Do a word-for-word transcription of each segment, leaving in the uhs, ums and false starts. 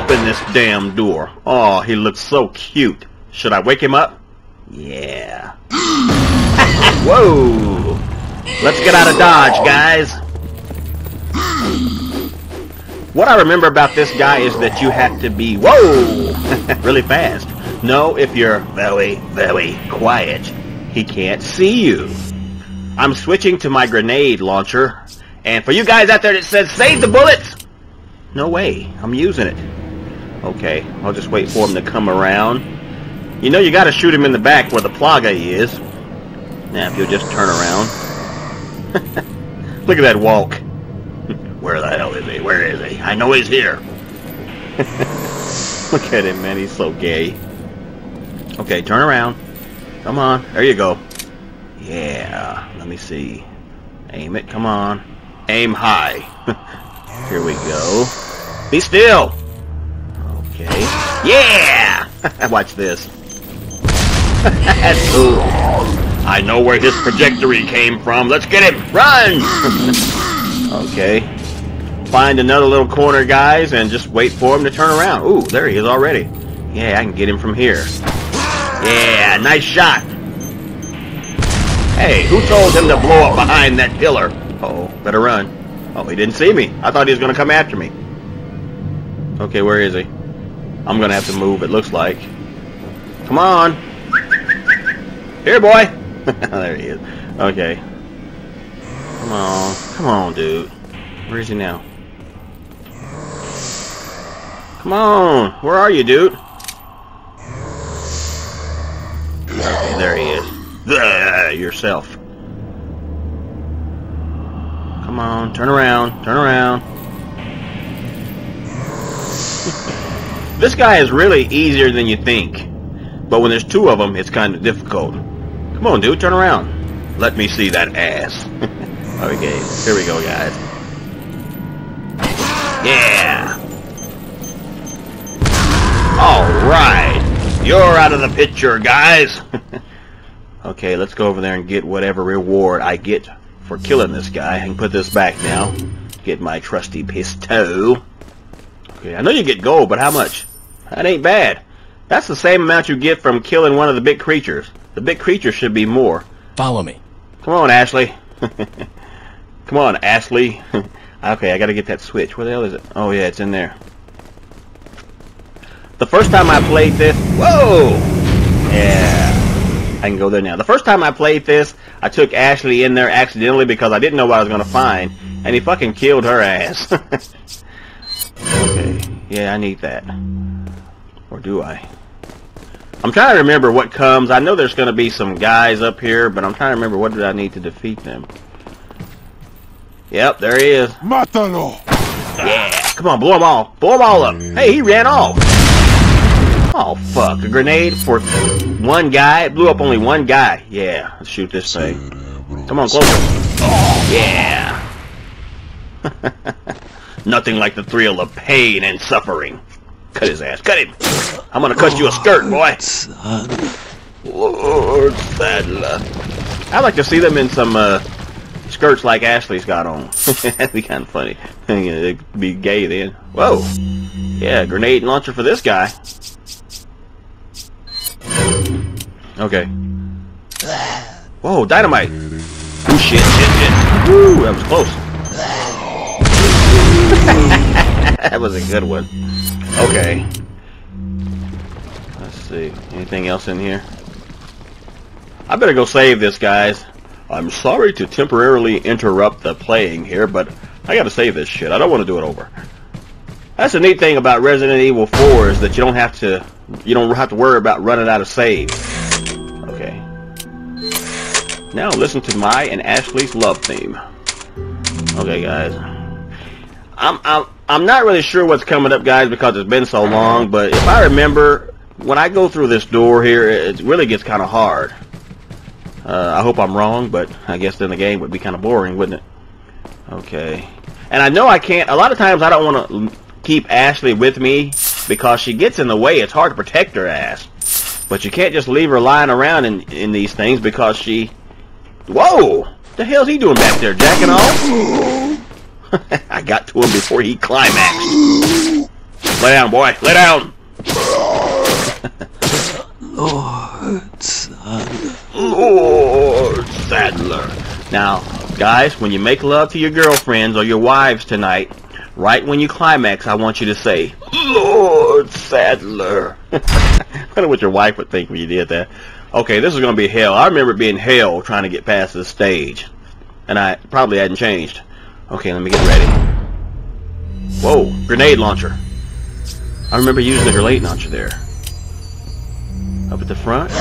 Open this damn door. Oh, he looks so cute. Should I wake him up? Yeah. Whoa! Let's get out of Dodge, guys. What I remember about this guy is that you had to be, whoa, really fast. No, if you're very, very quiet, he can't see you. I'm switching to my grenade launcher. And for you guys out there that says, save the bullets! No way, I'm using it. Okay, I'll just wait for him to come around. You know you gotta shoot him in the back where the Plaga is. Now, if you'll just turn around. Look at that walk. Where the hell is he? Where is he? I know he's here. Look at him, man, he's so gay. Okay, turn around. Come on, there you go. Yeah, let me see. Aim it, come on. Aim high. Here we go. Be still! Okay. Yeah! Watch this. That's cool. I know where his trajectory came from. Let's get him! Run! Okay. Find another little corner, guys, and just wait for him to turn around. Ooh, there he is already. Yeah, I can get him from here. Yeah, nice shot! Hey, who told him to blow up behind that pillar? Uh-oh, better run. Oh, he didn't see me. I thought he was going to come after me. Okay, where is he? I'm going to have to move, it looks like. Come on. Here, boy. There he is. Okay. Come on. Come on, dude. Where is he now? Come on. Where are you, dude? Okay, there he is. Yourself. Come on, turn around, turn around. This guy is really easier than you think, but when there's two of them, it's kind of difficult. Come on, dude, turn around. Let me see that ass. Okay, here we go, guys. Yeah. All right, you're out of the picture, guys. Okay, let's go over there and get whatever reward I get for killing this guy. I can put this back now. Get my trusty pistol. Okay, I know you get gold, but how much? That ain't bad. That's the same amount you get from killing one of the big creatures. The big creature should be more. Follow me. Come on, Ashley. Come on, Ashley. Okay, I gotta get that switch. Where the hell is it? Oh, yeah, it's in there. The first time I played this... Whoa! Yeah. I can go there now. The first time I played this, I took Ashley in there accidentally because I didn't know what I was going to find, and he fucking killed her ass. Okay. Yeah, I need that. Or do I? I'm trying to remember what comes. I know there's going to be some guys up here, but I'm trying to remember what did I need to defeat them. Yep, there he is. Matalo! Yeah! Come on, blow them all. Blow them all up. Hey, he ran off. Oh, fuck. A grenade for one guy? It blew up only one guy. Yeah, let's shoot this thing. Come on, closer. Oh, yeah. Nothing like the thrill of pain and suffering. Cut his ass. Cut him. I'm going to cut you a skirt, boy. Lord Saddler. I'd like to see them in some uh, skirts like Ashley's got on. That'd be kind of funny. It'd be gay then. Whoa. Yeah, grenade launcher for this guy. Okay. Whoa, dynamite! Oh shit, shit, shit. Woo, that was close. That was a good one. Okay. Let's see. Anything else in here? I better go save this, guys. I'm sorry to temporarily interrupt the playing here, but I gotta save this shit. I don't want to do it over. That's the neat thing about Resident Evil four is that you don't have to, you don't have to worry about running out of saves. Now listen to my and Ashley's love theme. Okay, guys. I'm I'm I'm not really sure what's coming up, guys, because it's been so long. But if I remember, when I go through this door here, it really gets kind of hard. Uh, I hope I'm wrong, but I guess then the game would be kind of boring, wouldn't it? Okay. And I know I can't. A lot of times I don't want to keep Ashley with me because she gets in the way. It's hard to protect her ass. But you can't just leave her lying around in in these things because she. Whoa! What the hell's he doing back there, jacking off? I got to him before he climaxed. Lay down, boy. Lay down. Lord Saddler. Lord Saddler. Now, guys, when you make love to your girlfriends or your wives tonight, right when you climax, I want you to say, Lord Saddler. I wonder what your wife would think when you did that. Okay, this is going to be hell. I remember it being hell trying to get past this stage. And I probably hadn't changed. Okay, let me get ready. Whoa, grenade launcher. I remember using the grenade launcher there. Up at the front?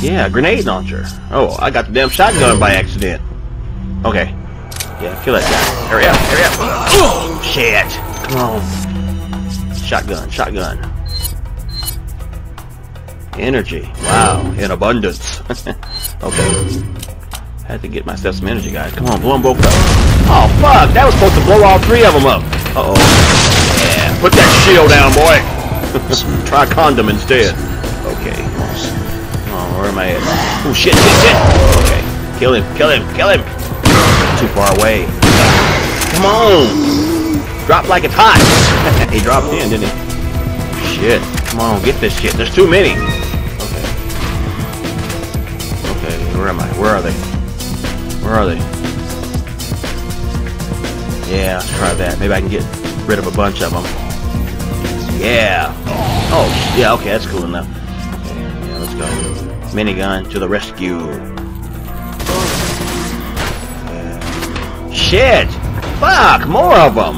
Yeah, grenade launcher. Oh, I got the damn shotgun by accident. Okay. Yeah, kill that guy. Hurry up, hurry up. Oh, shit. Come on. Shotgun, shotgun. Energy. Wow, in abundance. Okay. I had to get myself some energy, guys. Come on, blow them both up. Oh, fuck! That was supposed to blow all three of them up. Uh-oh. Yeah, put that shield down, boy. Try condom instead. Okay. Oh, where am I at? Oh, shit, shit, shit! Okay. Kill him, kill him, kill him! Too far away. Come on! Drop like it's hot! He dropped in, didn't he? Shit. Come on, get this shit. There's too many. Okay. Okay, where am I? Where are they? Where are they? Yeah, let's try that. Maybe I can get rid of a bunch of them. Yeah. Oh, yeah, okay, that's cool enough. Yeah, let's go. Minigun to the rescue. Yeah. Shit! Fuck! More of them!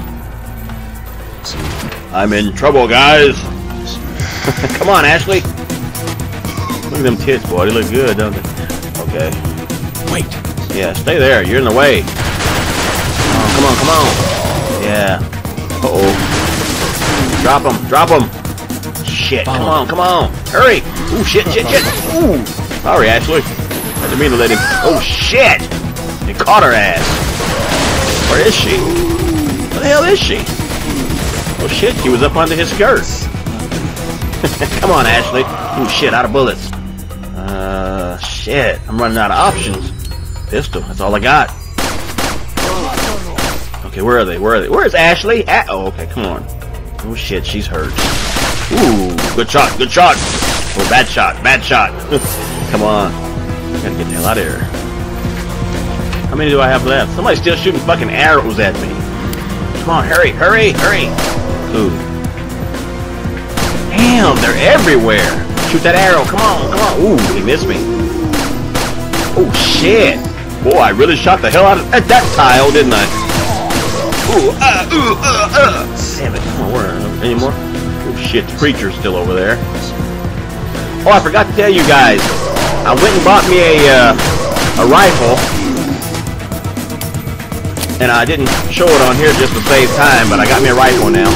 I'm in trouble, guys! Come on, Ashley! Look at them tits, boy. They look good, don't they? Okay. Wait! Yeah, stay there. You're in the way. Oh, come on, come on. Yeah. Uh-oh. Drop him. Drop him. Shit. Come on, come on. Hurry. Ooh, shit, shit, shit. Ooh. Sorry, Ashley. I didn't mean to let him. Oh, shit. He caught her ass. Where is she? Where the hell is she? Oh, shit. She was up under his skirt. Come on, Ashley. Ooh, shit. Out of bullets. Uh, shit. I'm running out of options. Pistol. That's all I got. Okay, where are they? Where are they? Where's Ashley? A oh, okay, come on. Oh shit, she's hurt. Ooh, good shot, good shot. Oh, bad shot, bad shot. Come on. I gotta get the hell out of here. How many do I have left? Somebody's still shooting fucking arrows at me. Come on, hurry, hurry, hurry. Ooh. Damn, they're everywhere. Shoot that arrow. Come on, come on. Ooh, he missed me. Oh shit. Boy, I really shot the hell out of at that tile, didn't I? Ooh, uh, ooh, uh, uh. Damn it, I don't know anymore. Oh shit, the creature's still over there. Oh, I forgot to tell you guys. I went and bought me a uh, a rifle, and I didn't show it on here just to save time, but I got me a rifle now.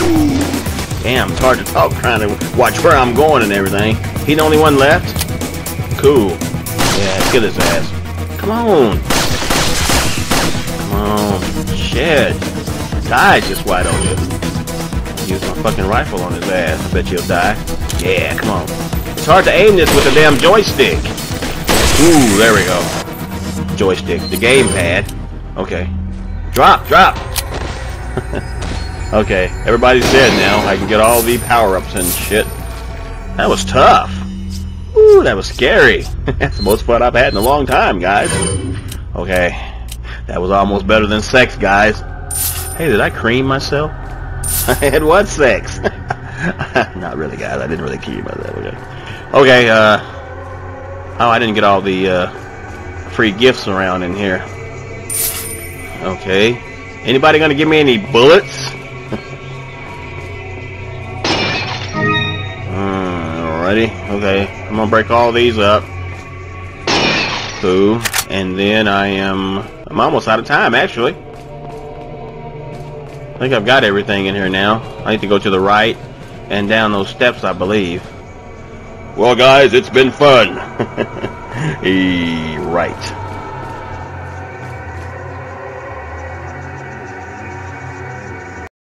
Damn, it's hard to talk trying to watch where I'm going and everything. He the only one left. Cool. Yeah, kill his ass. Come on! Come on! Shit! Die just wide open. Use my fucking rifle on his ass. I bet he'll die. Yeah, come on. It's hard to aim this with a damn joystick. Ooh, there we go. Joystick, the gamepad. Okay. Drop, drop. Okay, everybody's dead now. I can get all the power-ups and shit. That was tough. Ooh, that was scary. That's the most fun I've had in a long time, guys. Okay. That was almost better than sex, guys. Hey, did I cream myself? I had one sex. Not really, guys. I didn't really care about that. Okay, uh... oh, I didn't get all the, uh... free gifts around in here. Okay. Anybody gonna give me any bullets? Okay, I'm gonna break all these up. Boo. And then I am I'm almost out of time, actually. I think I've got everything in here now. I need to go to the right and down those steps, I believe. Well, guys, it's been fun. E right.